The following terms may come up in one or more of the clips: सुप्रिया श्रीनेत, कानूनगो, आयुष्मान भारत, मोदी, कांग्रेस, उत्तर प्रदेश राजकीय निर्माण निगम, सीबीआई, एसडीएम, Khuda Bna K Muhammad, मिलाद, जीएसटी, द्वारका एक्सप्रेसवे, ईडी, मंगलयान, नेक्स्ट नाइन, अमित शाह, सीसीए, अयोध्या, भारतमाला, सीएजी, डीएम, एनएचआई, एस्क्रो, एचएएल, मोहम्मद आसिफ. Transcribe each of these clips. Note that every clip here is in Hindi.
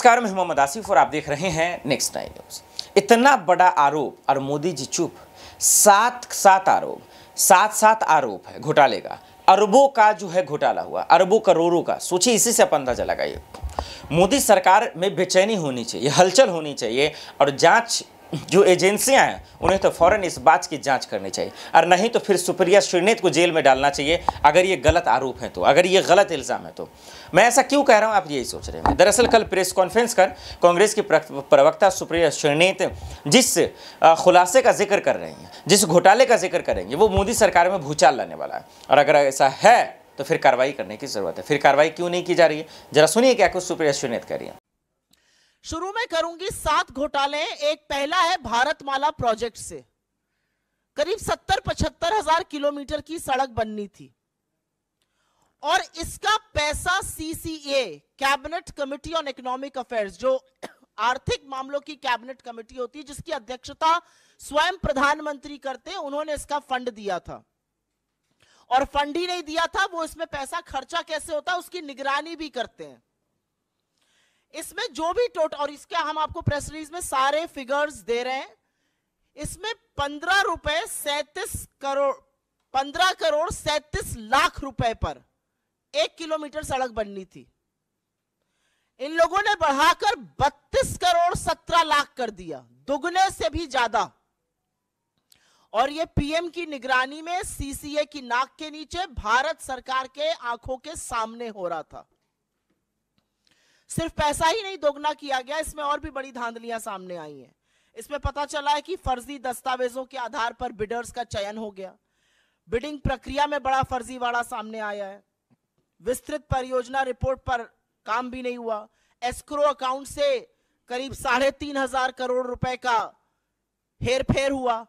नमस्कार, मैं मोहम्मद आसिफ और आप देख रहे हैं नेक्स्ट नाइन न्यूज़। इतना बड़ा आरोप और मोदी जी चुप। सात आरोप है घोटाले का, अरबों का जो है घोटाला हुआ, अरबों करोड़ों का। सोचिए, इसी से आप अंदाजा लगाइए। मोदी सरकार में बेचैनी होनी चाहिए, हलचल होनी चाहिए और जाँच जो एजेंसियां हैं उन्हें तो फौरन इस बात की जांच करनी चाहिए, और नहीं तो फिर सुप्रिया श्रीनेत को जेल में डालना चाहिए अगर ये गलत आरोप है तो, अगर ये गलत इल्ज़ाम है तो। मैं ऐसा क्यों कह रहा हूँ, आप यही सोच रहे हैं। दरअसल कल प्रेस कॉन्फ्रेंस कर कांग्रेस की प्रवक्ता सुप्रिया श्रीनेत जिस खुलासे का जिक्र कर रही हैं, जिस घोटाले का जिक्र कर रही हैं, वो मोदी सरकार में भूचाल लाने वाला है। और अगर ऐसा है तो फिर कार्रवाई करने की ज़रूरत है। फिर कार्रवाई क्यों नहीं की जा रही है, जरा सुनिए क्या कुछ सुप्रिया श्रीनेत कह रही है। शुरू में करूंगी 7 घोटाले। एक पहला है भारतमाला प्रोजेक्ट से करीब 70-75 हजार किलोमीटर की सड़क बननी थी और इसका पैसा सीसीए cabinet committee on economic affairs, जो आर्थिक मामलों की कैबिनेट कमेटी होती है जिसकी अध्यक्षता स्वयं प्रधानमंत्री करते हैं, उन्होंने इसका फंड दिया था। और फंड ही नहीं दिया था, वो इसमें पैसा खर्चा कैसे होता है उसकी निगरानी भी करते हैं। इसमें जो भी टोटल, और इसके हम आपको प्रेस रिलीज में सारे फिगर्स दे रहे हैं, इसमें 15 करोड़ 37 लाख रुपए पर 1 किलोमीटर सड़क बननी थी। इन लोगों ने बढ़ाकर 32 करोड़ 17 लाख कर दिया, दुगने से भी ज्यादा। और ये पीएम की निगरानी में सीसीए की नाक के नीचे भारत सरकार के आंखों के सामने हो रहा था। सिर्फ पैसा ही नहीं दोगुना किया गया, इसमें और भी बड़ी धांधलियां सामने आई हैं। इसमें पता चला है कि फर्जी दस्तावेजों के आधार पर बिडर्स का चयन हो गया, बिडिंग प्रक्रिया में बड़ा फर्जीवाड़ा सामने आया है, विस्तृत परियोजना रिपोर्ट पर काम भी नहीं हुआ, एस्क्रो अकाउंट से करीब 3,500 करोड़ रुपए का हेरफेर हुआ।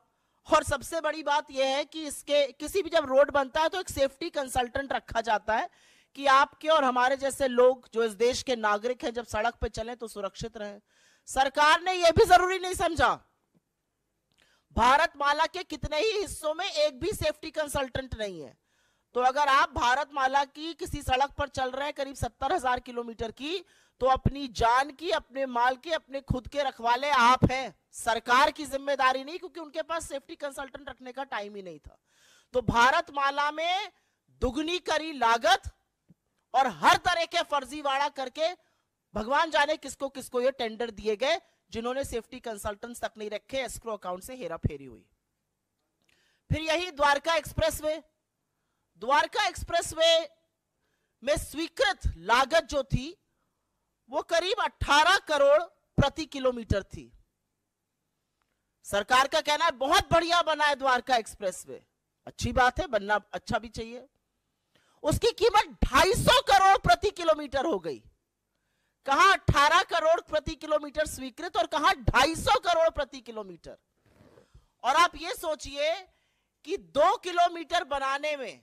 और सबसे बड़ी बात यह है कि इसके किसी भी, जब रोड बनता है तो एक सेफ्टी कंसल्टेंट रखा जाता है कि आपके और हमारे जैसे लोग जो इस देश के नागरिक हैं, जब सड़क पे चलें तो सुरक्षित रहें। सरकार ने यह भी जरूरी नहीं समझा, भारतमाला के कितने ही हिस्सों में एक भी सेफ्टी कंसल्टेंट नहीं है। तो अगर आप भारतमाला की किसी सड़क पर चल रहे हैं करीब 70,000 किलोमीटर की, तो अपनी जान की, अपने माल की, अपने खुद के रखवाले आप हैं, सरकार की जिम्मेदारी नहीं, क्योंकि उनके पास सेफ्टी कंसल्टेंट रखने का टाइम ही नहीं था। तो भारतमाला में दुगनी करी लागत और हर तरह के फर्जीवाड़ा करके भगवान जाने किसको किसको ये टेंडर दिए गए, जिन्होंने सेफ्टी कंसल्टेंट्स तक नहीं रखे, एस्क्रो अकाउंट से हेरा फेरी हुई। फिर यही द्वारका एक्सप्रेसवे में स्वीकृत लागत जो थी वो करीब 18 करोड़ प्रति किलोमीटर थी। सरकार का कहना है बहुत बढ़िया बना है द्वारका एक्सप्रेसवे, अच्छी बात है, बनना अच्छा भी चाहिए। उसकी कीमत 250 करोड़ प्रति किलोमीटर हो गई। कहां 18 करोड़ प्रति किलोमीटर स्वीकृत और कहां 250 करोड़ प्रति किलोमीटर। और आप ये सोचिए कि 2 किलोमीटर बनाने में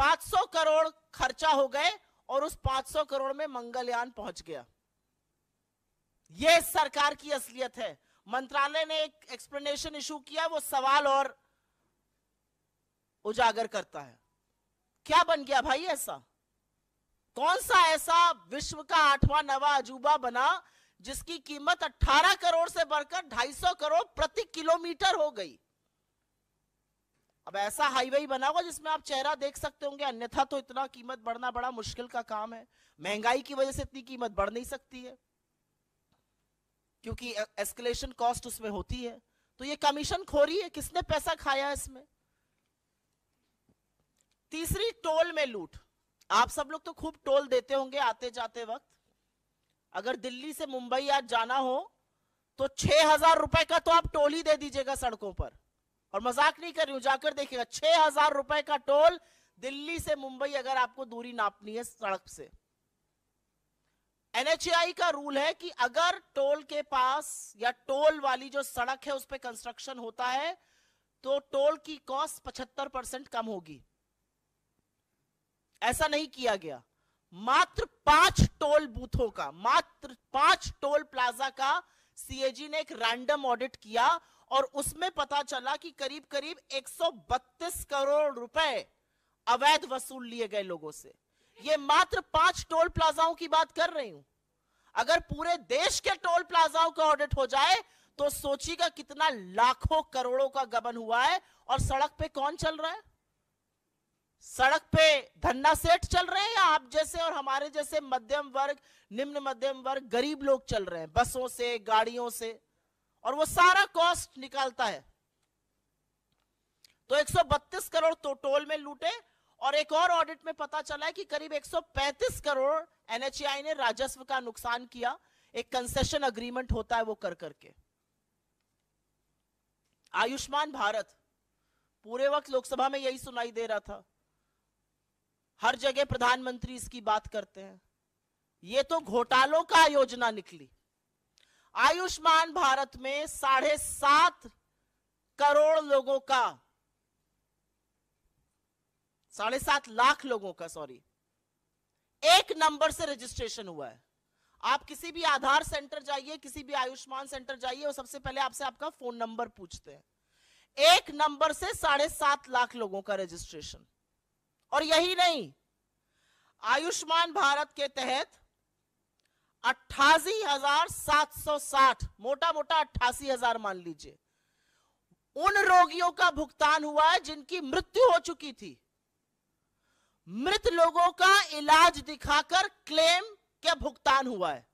500 करोड़ खर्चा हो गए और उस 500 करोड़ में मंगलयान पहुंच गया। यह सरकार की असलियत है। मंत्रालय ने एक एक्सप्लेनेशन इशू किया, वो सवाल और उजागर करता है। क्या बन गया भाई ऐसा? कौन सा ऐसा विश्व का 8वां 9वां अजूबा बना जिसकी कीमत 18 करोड़ से बढ़कर 250 करोड़ प्रति किलोमीटर हो गई? अब ऐसा हाईवे बना होगा जिसमें आप चेहरा देख सकते होंगे, अन्यथा तो इतना कीमत बढ़ना बड़ा मुश्किल का काम है। महंगाई की वजह से इतनी कीमत बढ़ नहीं सकती है क्योंकि एस्केलेशन कॉस्ट उसमें होती है। तो ये कमीशन खोरी है, किसने पैसा खाया इसमें? तीसरी, टोल में लूट। आप सब लोग तो खूब टोल देते होंगे आते जाते वक्त। अगर दिल्ली से मुंबई आज जाना हो तो 6,000 रुपए का तो आप टोल ही दे दीजिएगा सड़कों पर। और मजाक नहीं कर रही हूं, जाकर देखिएगा 6,000 रुपए का टोल दिल्ली से मुंबई, अगर आपको दूरी नापनी है सड़क से। एनएचआई का रूल है कि अगर टोल के पास या टोल वाली जो सड़क है उस पर कंस्ट्रक्शन होता है तो टोल की कॉस्ट 75% कम होगी। ऐसा नहीं किया गया। मात्र 5 टोल बूथों का, मात्र 5 टोल प्लाजा का सीएजी ने एक रैंडम ऑडिट किया और उसमें पता चला कि करीब करीब 132 करोड़ रुपए अवैध वसूल लिए गए लोगों से। ये मात्र 5 टोल प्लाजाओं की बात कर रही हूं। अगर पूरे देश के टोल प्लाजाओं का ऑडिट हो जाए तो सोचिएगा कितना लाखों करोड़ों का गबन हुआ है। और सड़क पे कौन चल रहा है? सड़क पे धन्ना सेठ चल रहे हैं या आप जैसे और हमारे जैसे मध्यम वर्ग, निम्न मध्यम वर्ग, गरीब लोग चल रहे हैं बसों से, गाड़ियों से, और वो सारा कॉस्ट निकालता है। तो 132 करोड़ तो टोल में लूटे, और एक और ऑडिट में पता चला है कि करीब 135 करोड़ एनएचआई ने राजस्व का नुकसान किया। एक कंसेशन अग्रीमेंट होता है वो कर करके। आयुष्मान भारत पूरे वक्त लोकसभा में यही सुनाई दे रहा था, हर जगह प्रधानमंत्री इसकी बात करते हैं। ये तो घोटालों का योजना निकली। आयुष्मान भारत में 7.5 करोड़ लोगों का, 7.5 लाख लोगों का, सॉरी, एक नंबर से रजिस्ट्रेशन हुआ है। आप किसी भी आधार सेंटर जाइए, किसी भी आयुष्मान सेंटर जाइए, वो सबसे पहले आपसे आपका फोन नंबर पूछते हैं। एक नंबर से 7.5 लाख लोगों का रजिस्ट्रेशन। और यही नहीं, आयुष्मान भारत के तहत 88,760, मोटा मोटा 88,000 मान लीजिए, उन रोगियों का भुगतान हुआ है जिनकी मृत्यु हो चुकी थी। मृत लोगों का इलाज दिखाकर क्लेम क्या भुगतान हुआ है।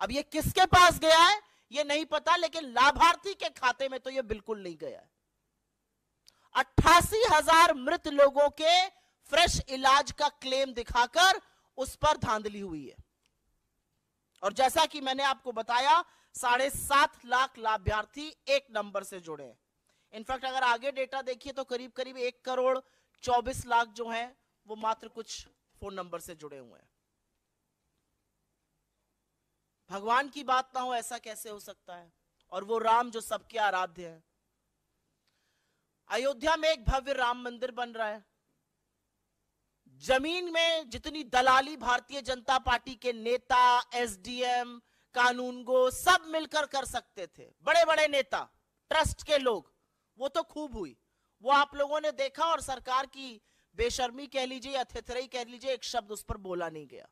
अब ये किसके पास गया है ये नहीं पता, लेकिन लाभार्थी के खाते में तो ये बिल्कुल नहीं गया है। 88,000 मृत लोगों के फ्रेश इलाज का क्लेम दिखाकर उस पर धांधली हुई है। और जैसा कि मैंने आपको बताया, 7.5 लाख लाभार्थी एक नंबर से जुड़े हैं। इनफैक्ट अगर आगे डेटा देखिए तो करीब करीब 1 करोड़ 24 लाख जो हैं वो मात्र कुछ फोन नंबर से जुड़े हुए हैं। भगवान की बात ना हो ऐसा कैसे हो सकता है? और वो राम जो सबके आराध्य है। अयोध्या में एक भव्य राम मंदिर बन रहा है। जमीन में जितनी दलाली भारतीय जनता पार्टी के नेता, एसडीएम, कानूनगो सब मिलकर कर सकते थे, बड़े बड़े नेता, ट्रस्ट के लोग, वो तो खूब हुई, वो आप लोगों ने देखा। और सरकार की बेशर्मी कह लीजिए या थेथराई कह लीजिए, एक शब्द उस पर बोला नहीं गया।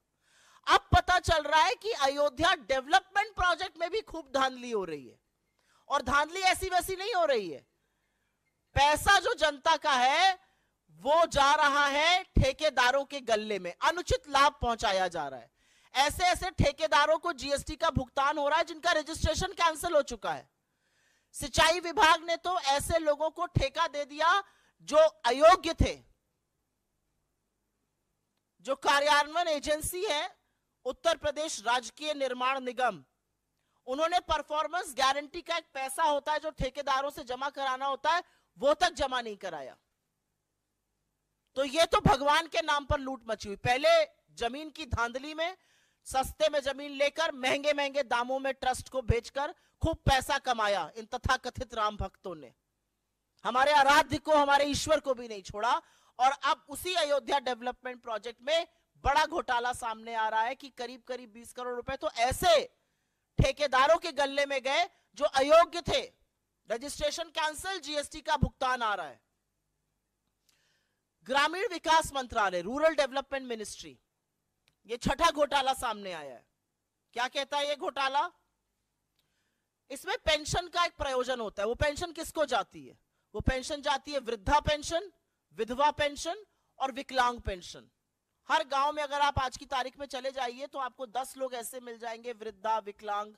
अब पता चल रहा है कि अयोध्या डेवलपमेंट प्रोजेक्ट में भी खूब धांधली हो रही है। और धांधली ऐसी वैसी नहीं हो रही है, पैसा जो जनता का है वो जा रहा है ठेकेदारों के गल्ले में, अनुचित लाभ पहुंचाया जा रहा है। ऐसे ऐसे ठेकेदारों को जीएसटी का भुगतान हो रहा है जिनका रजिस्ट्रेशन कैंसिल हो चुका है। सिंचाई विभाग ने तो ऐसे लोगों को ठेका दे दिया जो अयोग्य थे। जो कार्यान्वयन एजेंसी है उत्तर प्रदेश राजकीय निर्माण निगम, उन्होंने परफॉर्मेंस गारंटी का एक पैसा होता है जो ठेकेदारों से जमा कराना होता है, वो तक जमा नहीं कराया। तो ये तो भगवान के नाम पर लूट मची हुई। पहले जमीन की धांधली में सस्ते में जमीन लेकर महंगे महंगे दामों में ट्रस्ट को बेचकर खूब पैसा कमाया इन तथाकथित राम भक्तों ने। हमारे आराध्य को, हमारे ईश्वर को भी नहीं छोड़ा। और अब उसी अयोध्या डेवलपमेंट प्रोजेक्ट में बड़ा घोटाला सामने आ रहा है कि करीब करीब 20 करोड़ रुपए तो ऐसे ठेकेदारों के गल्ले में गए जो अयोग्य थे, रजिस्ट्रेशन कैंसिल, जीएसटी का भुगतान आ रहा है। ग्रामीण विकास मंत्रालय, रूरल डेवलपमेंट मिनिस्ट्री, ये 6ठा घोटाला सामने आया है। क्या कहता है ये घोटाला? इसमें पेंशन का एक प्रयोजन होता है। वो पेंशन किसको जाती है? वो पेंशन जाती है वृद्धा पेंशन, विधवा पेंशन और विकलांग पेंशन। हर गांव में अगर आप आज की तारीख में चले जाइए तो आपको 10 लोग ऐसे मिल जाएंगे, वृद्धा, विकलांग,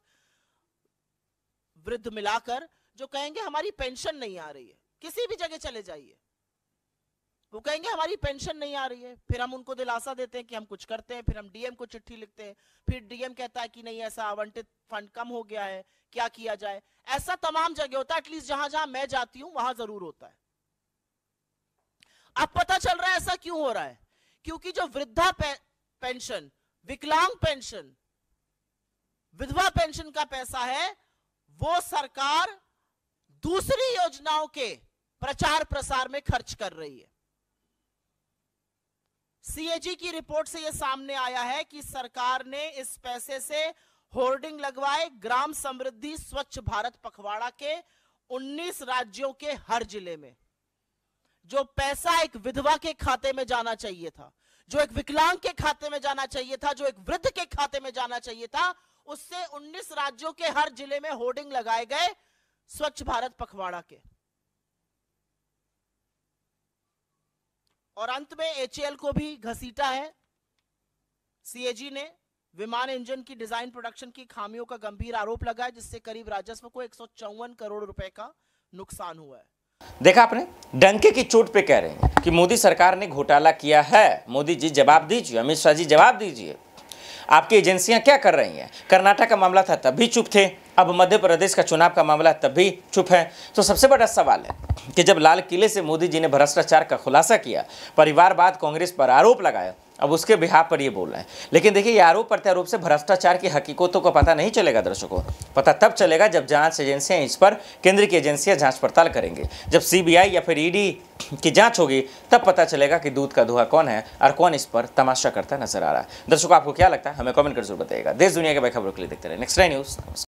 वृद्ध मिलाकर, जो कहेंगे हमारी पेंशन नहीं आ रही है। किसी भी जगह चले जाइए, वो कहेंगे हमारी पेंशन नहीं आ रही है। फिर हम उनको दिलासा देते हैं कि हम कुछ करते हैं, फिर हम डीएम को चिट्ठी लिखते हैं, फिर डीएम कहता है कि नहीं ऐसा आवंटित फंड कम हो गया है, क्या किया जाए। ऐसा तमाम जगह होता है, एटलीस्ट जहां जहां मैं जाती हूं वहां जरूर होता है। अब पता चल रहा है ऐसा क्यों हो रहा है, क्योंकि जो वृद्धा पेंशन, विकलांग पेंशन, विधवा पेंशन का पैसा है वो सरकार दूसरी योजनाओं के प्रचार प्रसार में खर्च कर रही है। सीएजी की रिपोर्ट से यह सामने आया है कि सरकार ने इस पैसे से होर्डिंग लगवाए। ग्राम समृद्धि स्वच्छ भारत पखवाड़ा के 19 राज्यों के हर जिले में जो पैसा एक विधवा के खाते में जाना चाहिए था, जो एक विकलांग के खाते में जाना चाहिए था, जो एक वृद्ध के खाते में जाना चाहिए था, उससे 19 राज्यों के हर जिले में होर्डिंग लगाए गए स्वच्छ भारत पखवाड़ा के। और अंत में एचएएल को भी घसीटा है सीएजी ने। विमान इंजन की डिजाइन प्रोडक्शन की खामियों का गंभीर आरोप लगा है, जिससे करीब राजस्व को 154 करोड़ रुपए का नुकसान हुआ है। देखा आपने, डंके की चोट पे कह रहे हैं कि मोदी सरकार ने घोटाला किया है। मोदी जी जवाब दीजिए, अमित शाह जी जवाब दीजिए, आपकी एजेंसियां क्या कर रही हैं? कर्नाटक का मामला था तब भी चुप थे, अब मध्य प्रदेश का चुनाव का मामला तब भी चुप है। तो सबसे बड़ा सवाल है कि जब लाल किले से मोदी जी ने भ्रष्टाचार का खुलासा किया, परिवारवाद कांग्रेस पर आरोप लगाया, अब उसके बिहार पर ये बोल रहे हैं। लेकिन देखिए, ये आरोप प्रत्यारोप से भ्रष्टाचार की हकीकतों का पता नहीं चलेगा दर्शकों। पता तब चलेगा जब जांच एजेंसियां इस पर, केंद्र की एजेंसियां जांच पड़ताल करेंगे, जब सीबीआई या फिर ईडी की जांच होगी, तब पता चलेगा कि दूध का धुआं कौन है और कौन इस पर तमाशा करता नजर आ रहा है। दर्शकों, आपको क्या लगता है हमें कॉमेंट कर जरूर बताइएगा। देश दुनिया के बड़ी खबरों के लिए देखते रहे नेक्स्ट नाइन न्यूज़।